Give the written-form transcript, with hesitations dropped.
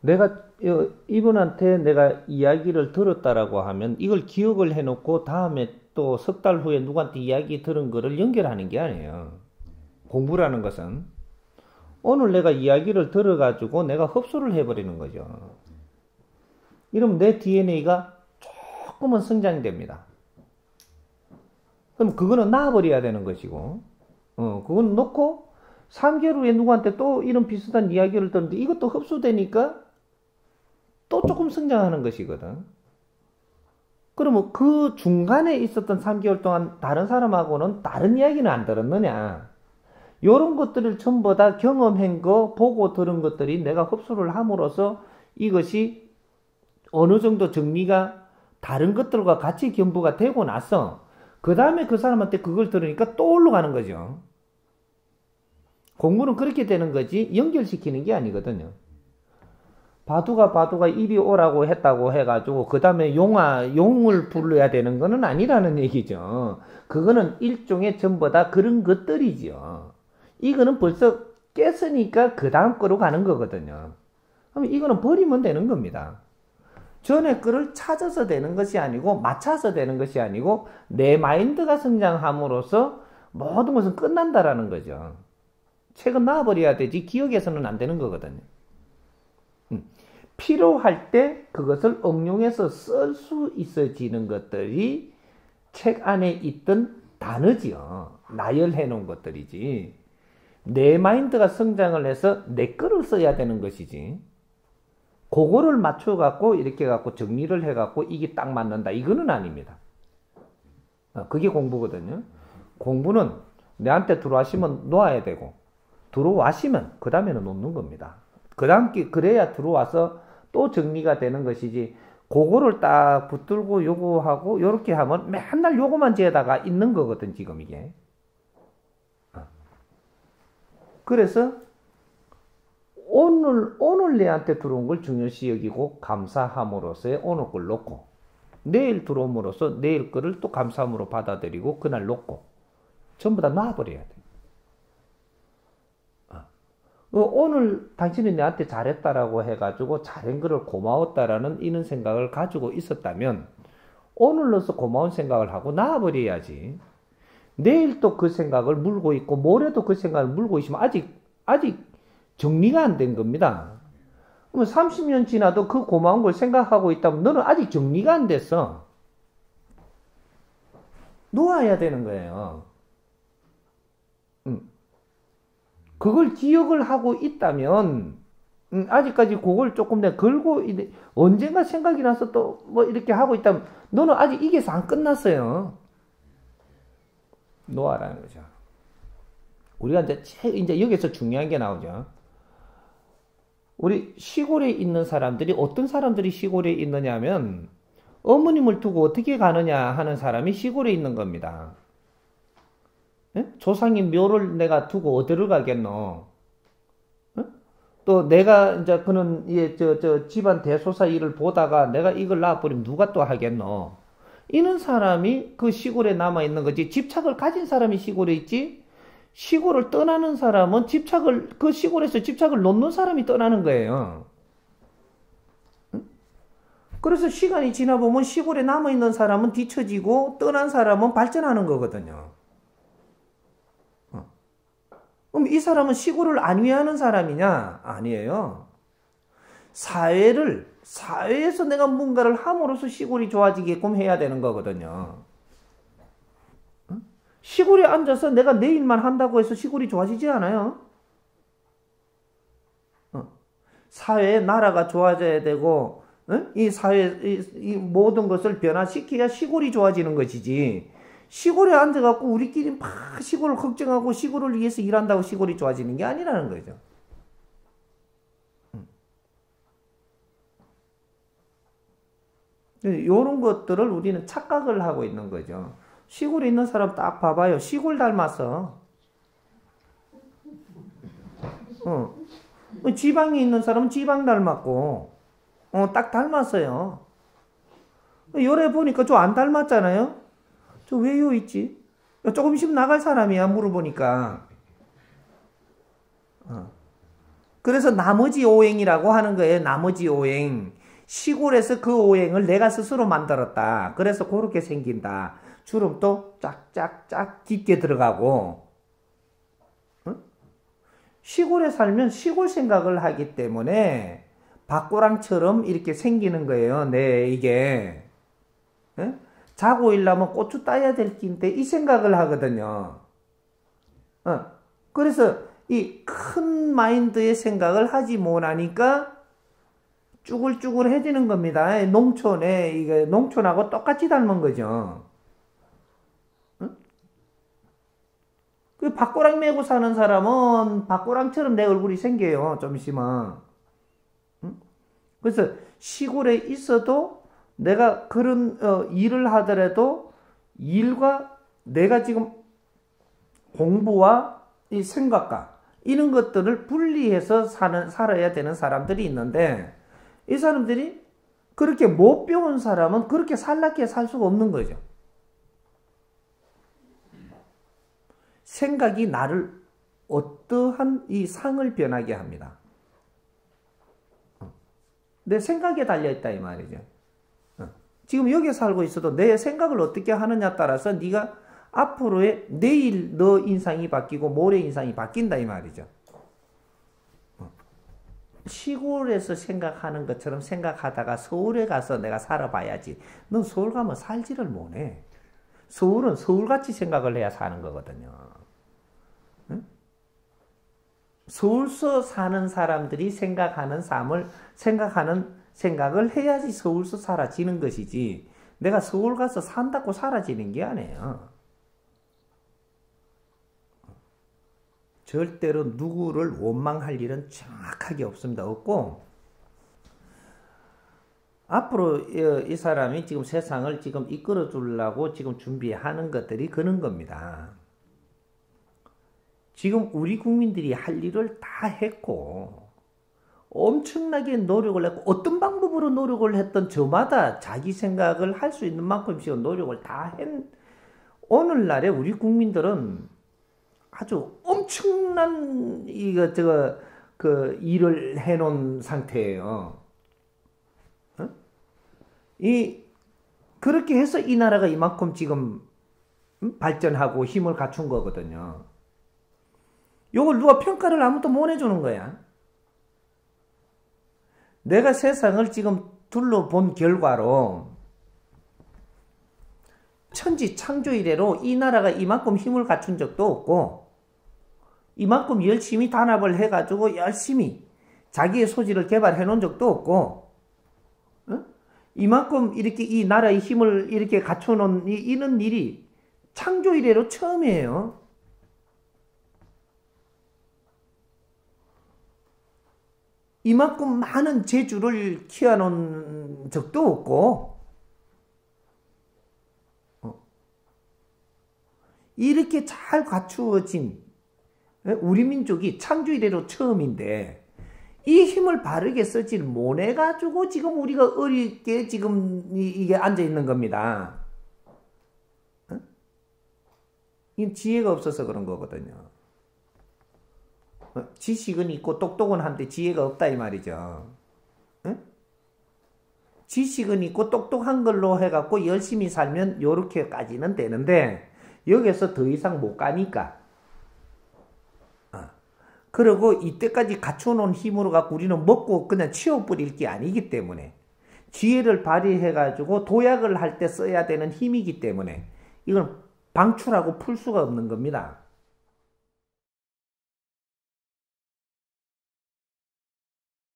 내가 이분한테 내가 이야기를 들었다라고 하면 이걸 기억을 해놓고 다음에 또 석 달 후에 누구한테 이야기 들은 거를 연결하는 게 아니에요. 공부라는 것은 오늘 내가 이야기를 들어가지고 내가 흡수를 해버리는 거죠. 이러면 내 DNA가 조금은 성장됩니다. 그럼 그거는 놔버려야 되는 것이고, 그건 놓고 3개월 후에 누구한테 또 이런 비슷한 이야기를 듣는데 이것도 흡수되니까 또 조금 성장하는 것이거든. 그러면 그 중간에 있었던 3개월 동안 다른 사람하고는 다른 이야기는 안 들었느냐. 요런 것들을 전부 다 경험한 거, 보고 들은 것들이 내가 흡수를 함으로써 이것이 어느 정도 정리가 다른 것들과 같이 겸부가 되고 나서 그 다음에 그 사람한테 그걸 들으니까 또 올라가는 거죠. 공부는 그렇게 되는 거지 연결시키는 게 아니거든요. 바두가 입이 오라고 했다고 해가지고 그 다음에 용을 불러야 되는 거는 아니라는 얘기죠. 그거는 일종의 전부 다 그런 것들이죠. 이거는 벌써 깼으니까 그 다음 거로 가는 거거든요. 그럼 이거는 버리면 되는 겁니다. 전에 거를 찾아서 되는 것이 아니고 맞춰서 되는 것이 아니고 내 마인드가 성장함으로써 모든 것은 끝난다라는 거죠. 책은 놔버려야 되지 기억에서는 안 되는 거거든요. 필요할 때 그것을 응용해서 쓸 수 있어지는 것들이 책 안에 있던 단어지요. 나열해 놓은 것들이지. 내 마인드가 성장을 해서 내 거를 써야 되는 것이지. 그거를 맞춰갖고 이렇게 갖고 정리를 해갖고 이게 딱 맞는다. 이거는 아닙니다. 그게 공부거든요. 공부는 내한테 들어와시면 놓아야 되고 들어와시면 그 다음에는 놓는 겁니다. 그 다음 그래야 들어와서 또 정리가 되는 것이지 그거를 딱 붙들고 요거 하고 요렇게 하면 맨날 요거만 재다가 있는 거거든 지금 이게. 그래서 오늘 내한테 들어온 걸 중요시 여기고 감사함으로써 오늘 걸 놓고 내일 들어옴으로써 내일 거를 또 감사함으로 받아들이고 그날 놓고 전부 다 놔버려야 돼. 오늘 당신이 내한테 잘했다라고 해가지고 잘한 거를 고마웠다라는 이런 생각을 가지고 있었다면 오늘로서 고마운 생각을 하고 나아버려야지. 내일 또 그 생각을 물고 있고 모레도 그 생각을 물고 있으면 아직 정리가 안 된 겁니다. 그럼 30년 지나도 그 고마운 걸 생각하고 있다면 너는 아직 정리가 안 됐어. 놓아야 되는 거예요. 그걸 기억을 하고 있다면 아직까지 그걸 조금 내가 걸고 언젠가 생각이 나서 또 뭐 이렇게 하고 있다면 너는 아직 이게 안 끝났어요. 놓아라는 거죠. 우리가 이제 여기서 중요한 게 나오죠. 우리 시골에 있는 사람들이 어떤 사람들이 시골에 있느냐면 어머님을 두고 어떻게 가느냐 하는 사람이 시골에 있는 겁니다. 조상의 묘를 내가 두고 어디를 가겠노? 또 내가 이제 그는 집안 대소사 일을 보다가 내가 이걸 놔버리면 누가 또 하겠노? 이런 사람이 그 시골에 남아 있는 거지. 집착을 가진 사람이 시골에 있지. 시골을 떠나는 사람은 그 시골에서 집착을 놓는 사람이 떠나는 거예요. 그래서 시간이 지나 보면 시골에 남아 있는 사람은 뒤처지고 떠난 사람은 발전하는 거거든요. 그럼 이 사람은 시골을 안위하는 사람이냐? 아니에요. 사회에서 내가 뭔가를 함으로써 시골이 좋아지게끔 해야 되는 거거든요. 시골에 앉아서 내가 내 일만 한다고 해서 시골이 좋아지지 않아요. 사회, 나라가 좋아져야 되고 이 사회, 이 모든 것을 변화시켜야 시골이 좋아지는 것이지. 시골에 앉아갖고 우리끼리 막 시골을 걱정하고 시골을 위해서 일한다고 시골이 좋아지는 게 아니라는 거죠. 이런 것들을 우리는 착각을 하고 있는 거죠. 시골에 있는 사람 딱 봐봐요. 시골 닮았어. 지방에 있는 사람은 지방 닮았고, 딱 닮았어요. 요래 보니까 좀 안 닮았잖아요. 저 왜요 있지? 조금 있으면 나갈 사람이야 물어보니까. 그래서 나머지 오행이라고 하는 거예요. 나머지 오행. 시골에서 그 오행을 내가 스스로 만들었다. 그래서 그렇게 생긴다. 주름도 쫙쫙쫙 깊게 들어가고. 응? 시골에 살면 시골 생각을 하기 때문에 밭고랑처럼 이렇게 생기는 거예요. 네, 이게. 응? 자고 일라면 고추 따야 될 낀데 이 생각을 하거든요. 응. 그래서 이 큰 마인드의 생각을 하지 못하니까 쭈글쭈글해지는 겁니다. 농촌에, 이게 농촌하고 똑같이 닮은 거죠. 응? 그 밭고랑 메고 사는 사람은 밭고랑처럼 내 얼굴이 생겨요. 좀 있으면. 응? 그래서 시골에 있어도 내가 그런 일을 하더라도 일과 내가 지금 공부와 이 생각과 이런 것들을 분리해서 살아야 되는 사람들이 있는데, 이 사람들이 그렇게 못 배운 사람은 그렇게 살랍게 살 수가 없는 거죠. 생각이 나를 어떠한 이 상을 변하게 합니다. 내 생각에 달려있다 이 말이죠. 지금 여기 살고 있어도 내 생각을 어떻게 하느냐 따라서 네가 앞으로의 내일 너 인상이 바뀌고 모레 인상이 바뀐다 이 말이죠. 시골에서 생각하는 것처럼 생각하다가 서울에 가서 내가 살아봐야지. 넌 서울 가면 살지를 못해. 서울은 서울같이 생각을 해야 사는 거거든요. 응? 서울서 사는 사람들이 생각하는 삶을 생각을 해야지 서울서 사라지는 것이지, 내가 서울 가서 산다고 사라지는 게 아니에요. 절대로 누구를 원망할 일은 정확하게 없습니다. 없고, 앞으로 이 사람이 지금 세상을 지금 이끌어 주려고 지금 준비하는 것들이 그런 겁니다. 지금 우리 국민들이 할 일을 다 했고, 엄청나게 노력을 했고, 어떤 방법으로 노력을 했던 저마다 자기 생각을 할 수 있는 만큼씩 노력을 다 한 오늘날에 우리 국민들은 아주 엄청난 일을 해놓은 상태예요. 어? 그렇게 해서 이 나라가 이만큼 지금 발전하고 힘을 갖춘 거거든요. 요걸 누가 평가를 아무도 못 해주는 거야. 내가 세상을 지금 둘러본 결과로 천지 창조 이래로 이 나라가 이만큼 힘을 갖춘 적도 없고, 이만큼 열심히 단합을 해가지고 열심히 자기의 소질을 개발해 놓은 적도 없고, 어? 이만큼 이렇게 이 나라의 힘을 이렇게 갖춰 놓은 이런 일이 창조 이래로 처음이에요. 이만큼 많은 재주를 키워 놓은 적도 없고, 이렇게 잘 갖추어진 우리 민족이 창조 이래로 처음인데, 이 힘을 바르게 쓰질 못해가지고 지금 우리가 어렵게 지금 이게 앉아있는 겁니다. 어? 이건 지혜가 없어서 그런 거거든요. 어? 지식은 있고 똑똑은 한데 지혜가 없다 이 말이죠. 어? 지식은 있고 똑똑한 걸로 해갖고 열심히 살면 요렇게까지는 되는데, 여기서 더 이상 못 가니까. 그리고 이때까지 갖춰놓은 힘으로 갖고 우리는 먹고 그냥 치워버릴 게 아니기 때문에, 지혜를 발휘해가지고 도약을 할 때 써야 되는 힘이기 때문에 이건 방출하고 풀 수가 없는 겁니다.